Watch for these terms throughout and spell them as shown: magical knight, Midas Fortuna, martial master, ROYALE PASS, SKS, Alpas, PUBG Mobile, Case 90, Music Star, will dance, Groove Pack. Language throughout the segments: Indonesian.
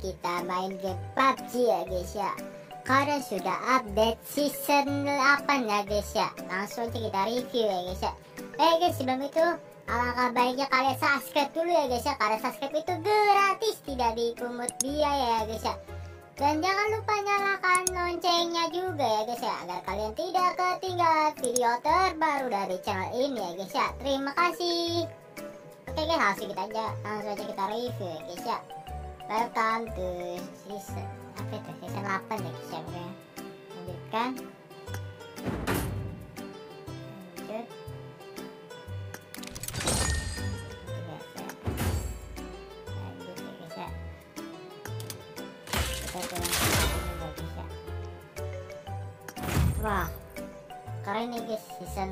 Kita main game PUBG ya guys ya. Karena sudah update season 8 ya guys ya. Langsung aja kita review ya guys ya. Guys, sebelum itu alangkah baiknya kalian subscribe dulu ya guys ya. Karena subscribe itu gratis, tidak dipungut biaya ya guys ya. Dan jangan lupa nyalakan loncengnya juga ya guys ya, agar kalian tidak ketinggalan video terbaru dari channel ini ya guys ya. Terima kasih. Oke guys, langsung aja kita review ya guys ya. Welcome to season, apa itu? Season 8 ya guys ya. Lanjutkan. Lanjut. Lanjut ya guys ya. Kita turun ke sini ya guys ya. Wah, keren nih guys, season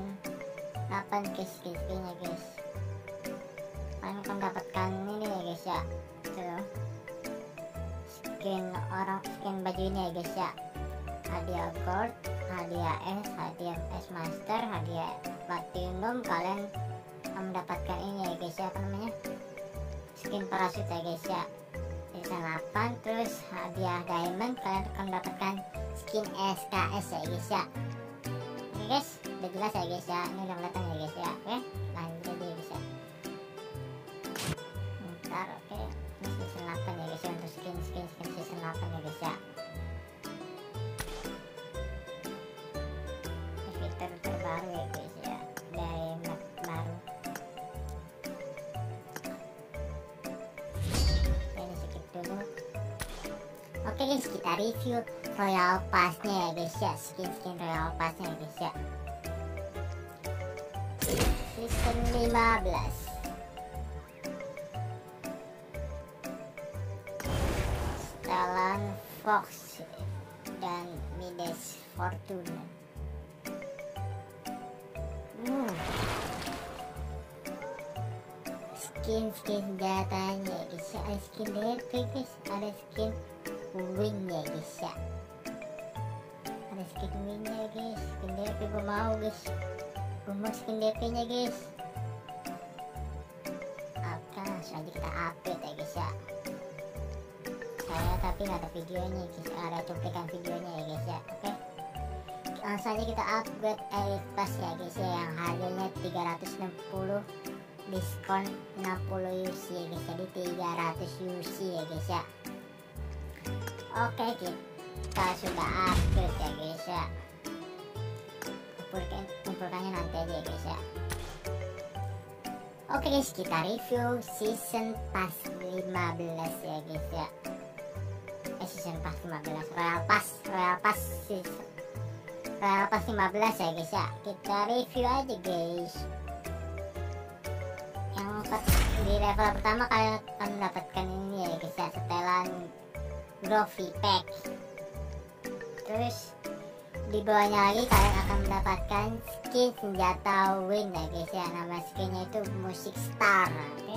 8 guys-guysnya guys. Kalian akan mendapatkan ini ya guys ya. Tuh, skin baju ini ya guys ya. Hadiah gold, hadiah S, hadiah S master, hadiah platinum. Kalian mendapatkan ini ya guys ya, apa namanya, skin parasut ya guys ya, season 8. Terus hadiah diamond, kalian akan mendapatkan skin SKS ya guys ya. Oke guys, udah jelas ya guys ya, ini udah kelihatan ya guys ya. Oke, lanjut aja ya guys ya. Bentar, oke, ini season 8 ya guys ya, untuk skin season 8 ya guys ya. Ini fitur terbaru ya guys ya, dari map baru. Ini skip dulu. Oke guys, kita review Royale Pass-nya ya guys ya, skin Royale Pass-nya ya guys ya, season 15. Fox dan Midas Fortuna. Skin jatahnya ya guys ya. Ada skin DP guys, ada skin wing ya guys ya. Ada skin wingnya guys, skin DP gue mau guys. Gue mau skin DP-nya guys. Oke, langsung aja kita update ya guys ya. Saya tapi nggak ada videonya guys, ada cuplikan videonya ya guys ya. Oke, langsung aja kita upgrade Alpas ya guys ya, yang harganya 360 diskon 60 UC ya guys, jadi 300 UC ya guys ya. Oke, kita sudah upgrade ya guys ya. Kumpulkannya nanti aja ya guys ya. Oke guys, kita review season pass 15 ya guys ya. Season pass 15, Royale Pass season, Royale Pass 15 ya guys ya. Kita review aja guys. Yang di level pertama kalian akan mendapatkan ini ya guys ya, setelan Groove Pack. Terus di bawahnya lagi kalian akan mendapatkan skin senjata win ya guys ya. Nama skinnya itu Music Star. Oke.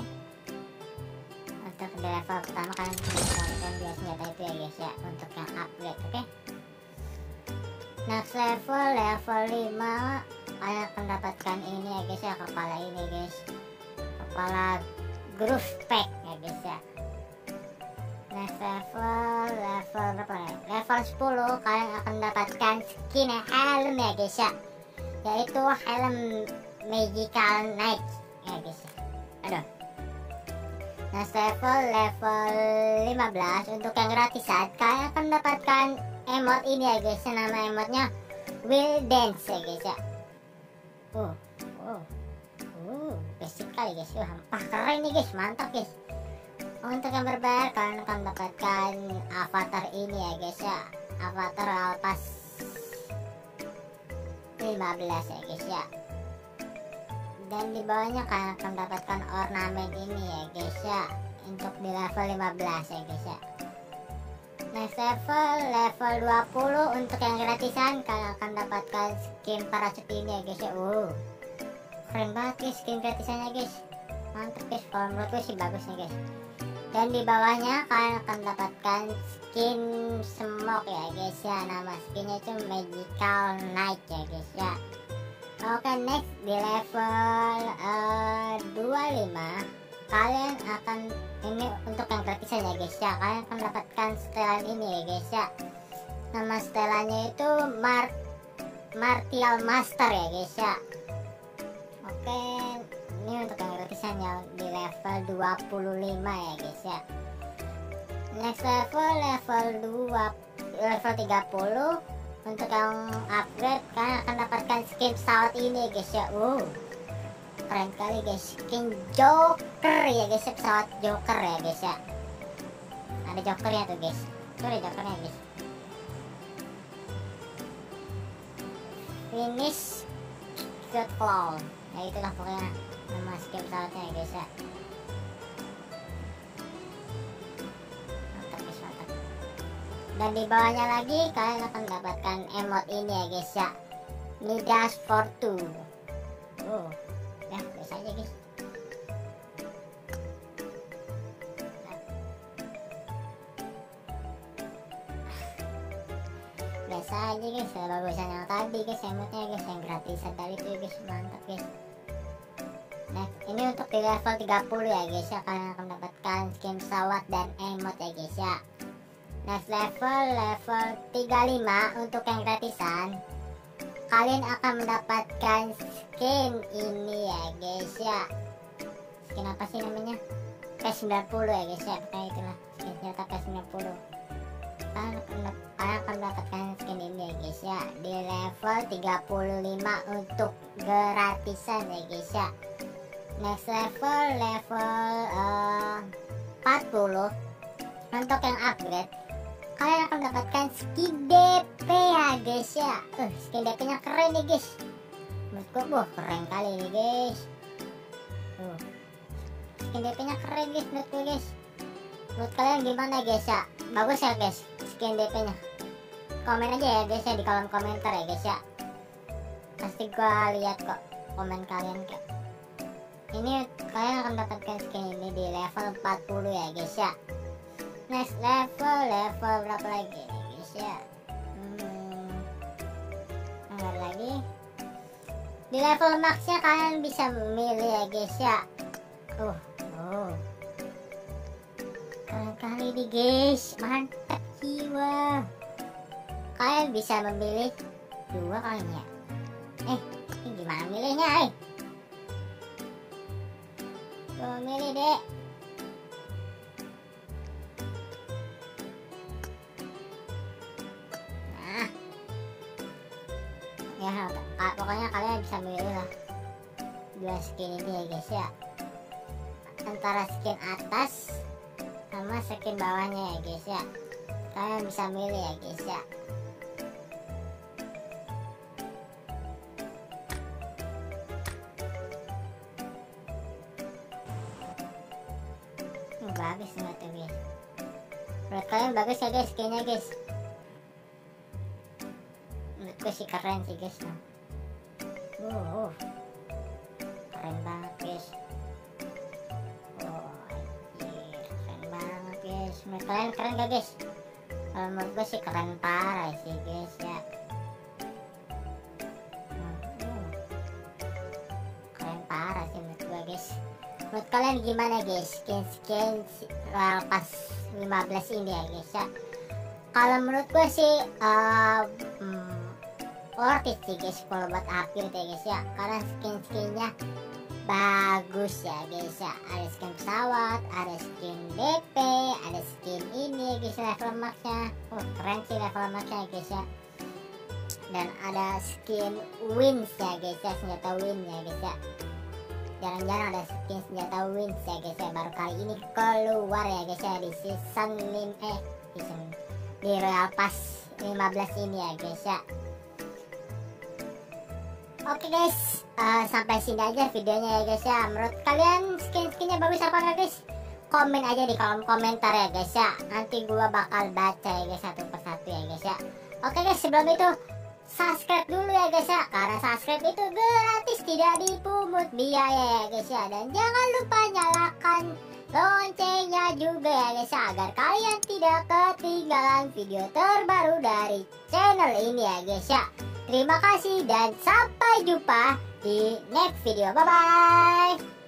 Untuk di level pertama kalian mendapatkan dua senjata itu ya guys ya, untuk yang upgrade. Oke. Next level 5 kalian akan mendapatkan ini ya guys ya, kepala ini guys, kepala Groove Pack ya guys ya. Next level berapa ya? Level 10 kalian akan mendapatkan skin helm ya guys ya, yaitu helm magical knight ya guys ya. Aduh. Nah, level 15 untuk yang gratis saat kalian akan mendapatkan emot ini ya guys, nama emotnya Will Dance ya guys ya. Basic kali guys, wah keren nih guys, mantap guys. Untuk yang berbayar kalian akan mendapatkan avatar ini ya guys ya, avatar Alpas 15 ya guys ya. Dan di bawahnya kalian akan mendapatkan ornamen ini ya guys ya, untuk di level 15 ya guys ya. Next level 20 untuk yang gratisan kalian akan mendapatkan skin parasut ini ya guys ya. Keren banget guys skin gratisannya guys. mantap guys, kalau menurut gue sih bagus nih guys. Dan di bawahnya kalian akan mendapatkan skin smoke ya guys ya, nama skinnya itu magical knight ya guys ya. Oke, next di level 25 kalian akan, ini untuk yang gratisan ya guys ya, kalian akan mendapatkan setelan ini ya guys ya. Nama setelannya itu martial master ya guys ya. Oke, ini untuk yang gratisan ya di level 25 ya guys ya. Next level 30 untuk yang upgrade kalian akan dapatkan skin pesawat ini guys ya. Wow, keren kali guys, skin joker ya guys ya, pesawat joker ya guys ya. Ada jokernya tuh guys, tuh ada jokernya guys. Finish good clown, ya itulah pokoknya nama skin pesawatnya ya guys ya. Dan di bawahnya lagi kalian akan mendapatkan emot ini ya guys ya, Midas Fortuna. Ya biasa aja guys. Biasa aja guys, bagusan yang tadi guys, emotnya guys, yang gratisan tadi tuh guys, mantap guys. Nah, ini untuk di level 30 ya guys ya, kalian akan mendapatkan skin pesawat dan emot ya guys ya. Next level 35 untuk yang gratisan kalian akan mendapatkan skin ini ya guys ya. Skin apa sih namanya, Case 90 ya guys ya, kayak itulah skin senjata Case 90. Kalian akan mendapatkan skin ini ya guys ya di level 35 untuk gratisan ya guys ya. Next level 40 untuk yang upgrade kalian akan mendapatkan skin DP ya guys ya. Skin DP nya keren nih guys, menurut gue keren kali nih guys. Skin DP nya keren guys menurut gue guys. Menurut kalian gimana guys ya, bagus ya guys skin DP nya? Komen aja ya guys ya di kolom komentar ya guys ya, pasti gue lihat kok komen kalian kayak. Ini kalian akan mendapatkan skin ini di level 40 ya guys ya. Next level berapa lagi ya guys ya? Enggak lagi. Di level maxnya kalian bisa memilih ya guys ya. Keren kali nih guys, mantap jiwa. Kalian bisa memilih dua kalinya. Ini gimana milihnya? Coba milih deh. Ya pokoknya kalian bisa milih lah dua skin ini ya guys ya, antara skin atas sama skin bawahnya ya guys ya, kalian bisa milih ya guys ya. Bagus banget tuh guys, menurut kalian bagus ya guys skinnya guys? Gue sih keren sih guys. Keren banget guys. Keren banget guys. Menurut kalian keren gak guys? Kalau menurut gue sih keren parah sih guys ya. Keren parah sih menurut gue guys. Menurut kalian gimana guys skin Royale Pass 15 ini ya guys ya? Kalau menurut gue sih worth it sih guys kalau buat upgrade ya guys ya, karena skin-skinnya bagus ya guys ya. Ada skin pesawat, ada skin DP, ada skin ini ya guys, level maxnya keren sih level maxnya ya guys ya. Dan ada skin wins ya guys ya, senjata win ya guys ya. Jarang-jarang ada skin senjata wins ya guys ya, baru kali ini keluar ya guys ya di di Royale Pass 15 ini ya guys ya. Oke guys, sampai sini aja videonya ya guys ya. Menurut kalian skin-skinnya bagus apa enggak guys? Komen aja di kolom komentar ya guys ya. Nanti gua bakal baca ya guys satu persatu ya guys ya. Oke guys, sebelum itu subscribe dulu ya guys ya, karena subscribe itu gratis, tidak dipungut biaya ya guys ya. Dan jangan lupa nyalakan loncengnya juga ya guys ya, agar kalian tidak ketinggalan video terbaru dari channel ini ya guys ya. Terima kasih dan sampai jumpa di next video. Bye bye.